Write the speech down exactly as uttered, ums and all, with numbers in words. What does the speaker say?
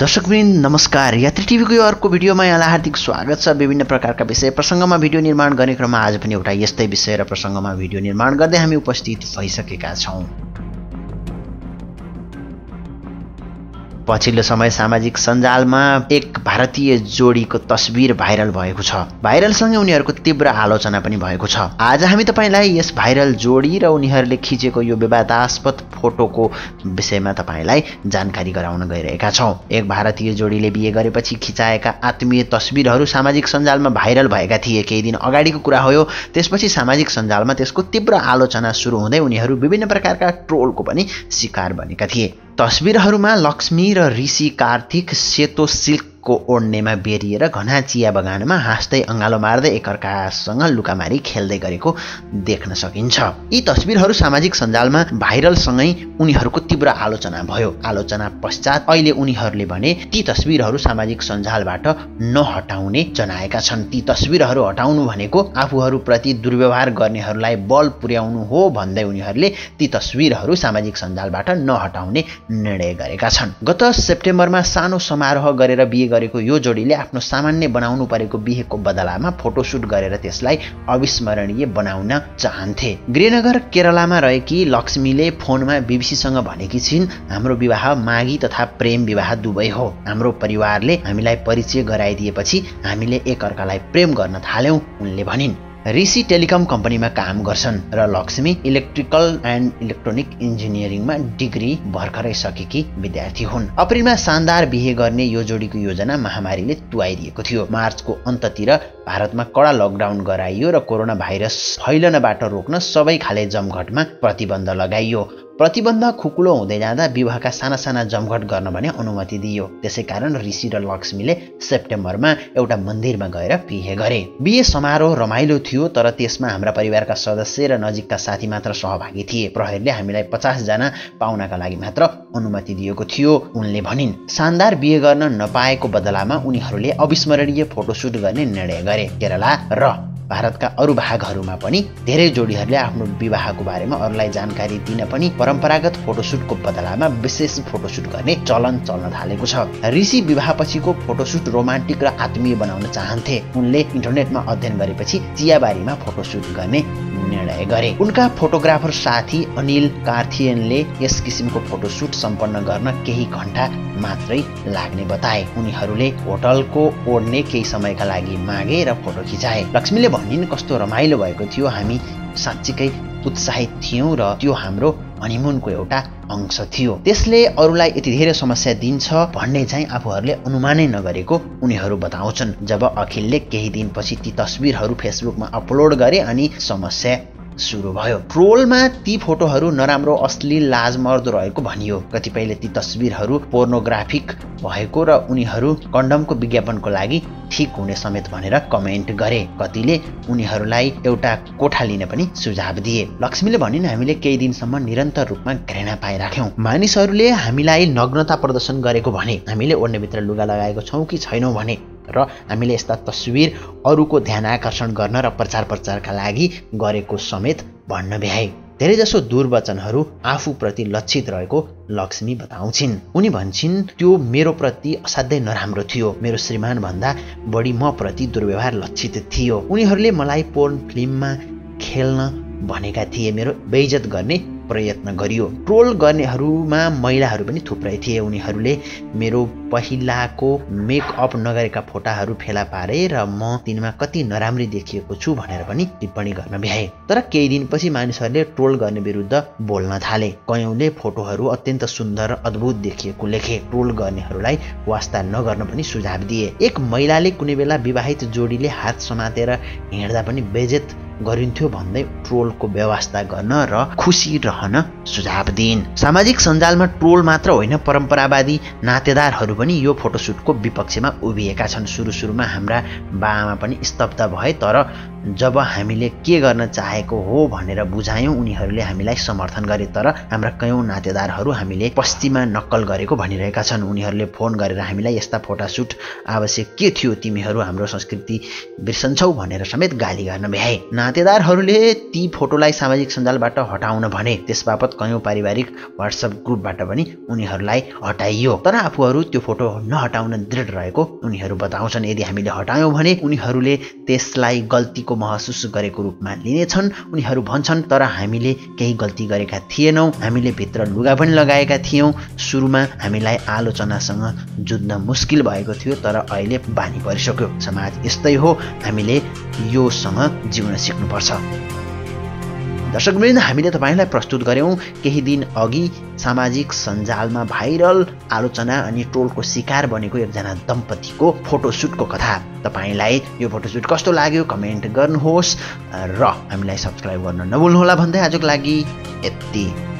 दर्शकवृन्द नमस्कार, यात्री टिभी को यो अर्को भिडियो में यहाँलाई हार्दिक स्वागत छ। विभिन्न प्रकारका विषय प्रसंगमा भिडियो निर्माण गर्ने क्रममा आज पनि एउटा यस्तै विषय र प्रसंगमा भिडियो निर्माण गर्दै हामी उपस्थित भइसकेका छौं। पछिल्लो समय सामाजिक सञ्जालमा एक भारतीय जोडीको तस्बिर भाइरल भएको छ। भाइरल सँगै उनीहरुको तीव्र आलोचना पनि भएको छ। आज हामी तपाईलाई यस भाइरल जोडी र उनीहरुले खिचेको यो विवादास्पद फोटोको विषयमा तपाईलाई जानकारी गराउन गइरहेका छौं। एक भारतीय जोडीले बिहे गरेपछि खिचाएका आत्मीय तस्बिरहरु सामाजिक सञ्जालमा भाइरल भएका थिए। केही दिन अगाडिको कुरा हो यो। त्यसपछि सामाजिक सञ्जालमा त्यसको तीव्र आलोचना सुरु हुँदै उनीहरु विभिन्न प्रकारका ट्रोलको पनि शिकार बनेका थिए। तस्बिरहरुमा लक्ष्मी र ऋषि कार्तिक सेतो सिल्क को ओढ्नेमा बेरिएर घना चिया बगानमा हाँस्दै अंगालो मार्दै एकअर्कासँग लुकामारी खेल्दै गरेको देख्न सकिन्छ। यी तस्बिरहरू सामाजिक सञ्जालमा भाइरल सँगै उनीहरूको तीव्र आलोचना भयो। आलोचना पश्चात अहिले उनीहरूले भने ती तस्बिरहरू सामाजिक सञ्जालबाट नहटाउने जनाएका छन्। ती तस्बिरहरू हटाउनु भनेको आफूहरूप्रति दुर्व्यवहार गर्नेहरूलाई बल पुर्याउनु हो भन्दै उनीहरूले ती तस्बिरहरू सामाजिक सञ्जालबाट नहटाउने निर्णय गरेका छन्। गत सेप्टेम्बरमा सानो समारोह गरेर बिहे गरेको यो जोडीले आफ्नो सामान्य बनाउनु परेको बिहेको बदलामा फोटोशूट गरेर त्यसलाई अविस्मरणीय बनाउन चाहन्थे। गृहनगर केरलामा रहेकी लक्ष्मीले फोनमा बीबीसीसँग भनेकी छिन्, हाम्रो विवाह मागी तथा प्रेम विवाह दुवै हो। हाम्रो परिवारले हामीलाई परिचय गराइदिएपछि हामीले एकअर्कालाई प्रेम गर्न थाल्यौं, उनले भनिन्। ऋषि टेलिकम कम्पनीमा काम गर्छन् र लक्ष्मी इलेक्ट्रिकल एन्ड इलेक्ट्रोनिक इन्जिनियरिङमा डिग्री भर्खरै सकेकी विद्यार्थी हुन्। अप्रिलमा शानदार बिहे गर्ने यो जोडीको योजना महामारीले तुवाइदिएको थियो। मार्चको अन्ततिर भारतमा कडा लकडाउन गराइयो र कोरोना भाइरस फैलनबाट रोक्न सबै खाले जमघटमा प्रतिबन्ध लगाइयो। प्रतिबन्ध खुकुलो हुँदै जाँदा विवाहका साना साना जमघट गर्न भने अनुमति दियो। त्यसैकारण ऋषि र लक्ष्मीले सेप्टेम्बरमा एउटा मन्दिरमा गएर बिहे गरे। बिहे समारोह रमाइलो थियो, तर त्यसमा हाम्रा परिवारका सदस्य र नजिकका साथी मात्र सहभागी थिए। प्रहरीले हामीलाई पचास जना पाहुनाका लागि मात्र अनुमति दिएको थियो, उनले भनिन्। शानदार बिहे गर्न नपाएको बदलामा उनीहरूले अविस्मरणीय फोटोशूट गर्ने निर्णय गरे। केरला र भारतका अरू भागहरूमा पनि धेरै जोडीहरूले आफ्नो विवाहको बारेमा अरूलाई जानकारी दिन पनि परम्परागत फोटोशूटको बदलामा विशेष फोटोशूट गर्ने चलन चल्न थालेको छ। ऋषि विवाहपछिको फोटोशूट रोमान्टिक र आत्मीय बनाउन चाहन्थे। उनले इन्टरनेटमा अध्ययन गरेपछि चियाबारीमा फोटोशूट गर्ने निर्णय गरे। उनका फोटोग्राफर साथी अनिल कार्थियनले यस किसिमको फोटोशूट सम्पन्न गर्न केही घण्टा मात्रै लाग्ने बताए। उनीहरूले होटलको ओढ्ने केही समयका लागि मागे र फोटो खिचाए। लक्ष्मीले भनिन्, कस्तो रमाइलो भएको थियो, हामी साँच्चीकै उत्साहित थियौँ र त्यो हाम्रो हनीमुनको एउटा अंश थियो। त्यसले अरूलाई यति धेरै समस्या दिन्छ भन्ने चाहिँ आफूहरूले अनुमानै नगरेको उनीहरू बताउँछन्। जब अखिलले केही दिनपछि ती तस्बिरहरू फेसबुकमा अपलोड गरे अनि समस्या सुरु भयो। ट्रोलमा ती फोटोहरू नराम्रो, अश्लील, लाजमर्द रहेको भनियो। कतिपयले ती तस्बिरहरू पोर्नोग्राफिक भएको र उनीहरू कन्डमको विज्ञापनको लागि ठिक हुने समेत भनेर कमेन्ट गरे। कतिले उनीहरूलाई एउटा कोठा लिन पनि सुझाव दिए। लक्ष्मीले भनिन्, हामीले केही दिनसम्म निरन्तर रूपमा घृणा पाइराख्यौं। मानिसहरूले हामीलाई नग्नता प्रदर्शन गरेको भने, हामीले ओढ्नेभित्र लुगा लगाएको छौँ कि छैनौँ भने, र हामीले यस्ता तस्बिर अरूको ध्यान आकर्षण गर्न र प्रचार प्रचारका लागि गरेको समेत भन्न भ्याए। धेरैजसो दुर्वचनहरू आफूप्रति लक्षित रहेको लक्ष्मी बताउँछिन्। उनी भन्छिन्, त्यो मेरो प्रति असाध्यै नराम्रो थियो। मेरो श्रीमानभन्दा बढी म प्रति दुर्व्यवहार लक्षित थियो। उनीहरूले मलाई पोर्न फिल्ममा खेल्न भनेका थिए। मेरो बेइज्जत गर्ने प्रयत्न गरियो। ट्रोल गर्नेहरूमा महिलाहरू पनि थुप्रै थिए। उनीहरूले मेरो पहिलाको मेकअप नगरेका फोटाहरू फेला पारे र म तिनमा कति नराम्री देखिएको छु भनेर पनि टिप्पणी गर्न भ्याए। तर केही दिनपछि मानिसहरूले ट्रोल गर्ने विरुद्ध बोल्न थाले। कयौँले फोटोहरू अत्यन्त सुन्दर र अद्भुत देखिएको लेखे। ट्रोल गर्नेहरूलाई वास्ता नगर्न पनि सुझाव दिए। एक महिलाले कुनै बेला विवाहित जोडीले हात समातेर हिँड्दा पनि बेइज्जत गरिन्थ्यो भन्दै ट्रोलको व्यवस्था गर्न र खुसी रहन सुझाव दिइन्। सामाजिक सञ्जालमा ट्रोल मात्र होइन, परम्परावादी नातेदारहरू पनि यो फोटोशूटको विपक्षमा उभिएका छन्। सुरु सुरुमा हाम्रा बाआमा पनि स्तब्ध भए, तर जब हामीले के गर्न चाहेको हो भनेर बुझायौं उनीहरूले हामीलाई समर्थन गरे तर हाम्रा कयौं नातेदारहरू हामीले पश्चिममा नक्कल गरेको भनिरहेका छन्। उनीहरूले फोन गरेर हामीलाई यस्ता फोटोशूट आवश्यक के थियो, तिमीहरू हाम्रो संस्कृति बिर्सन्छौ भनेर समेत गाली गर्न भ्याए। नातेदारहरूले ती फोटोलाई सामाजिक सञ्जालबाट हटाउन भने। त्यसबापत कयौं पारिवारिक WhatsApp ग्रुपबाट पनि उनीहरूलाई हटाइयो तर आफूहरू त्यो फोटो नहटाउन दृढ रहेको उनीहरू बताउँछन्। यदि हामीले हटायौं भने उनीहरूले त्यसलाई गल्ती महसुस गरेको रूपमा लिनेछन्। उनीहरू भन्छन् तर हामीले केही गल्ती गरेका थिएनौं, हामीले भित्र लुगा पनि लगाएका थियौं। सुरुमा हामीलाई आलोचनासँग जुझ्न मुस्किल भएको थियो तर अहिले बानी परिसक्यो। समाज यस्तै हो, हामीले योसँग जिउन सिक्नुपर्छ। दर्शकवृन्द, हामीले तपाईलाई प्रस्तुत गर्यौं केही दिन अघि सामाजिक सञ्जालमा भाइरल आलोचना अनि ट्रोलको शिकार बनेको एकजना दम्पतिको फोटोशूटको कथा। तपाईलाई यो फोटोशूट कस्तो लाग्यो कमेन्ट गर्नुहोस् र हामीलाई सब्स्क्राइब गर्न नभुल्नुहोला भन्दै आजको लागि यति।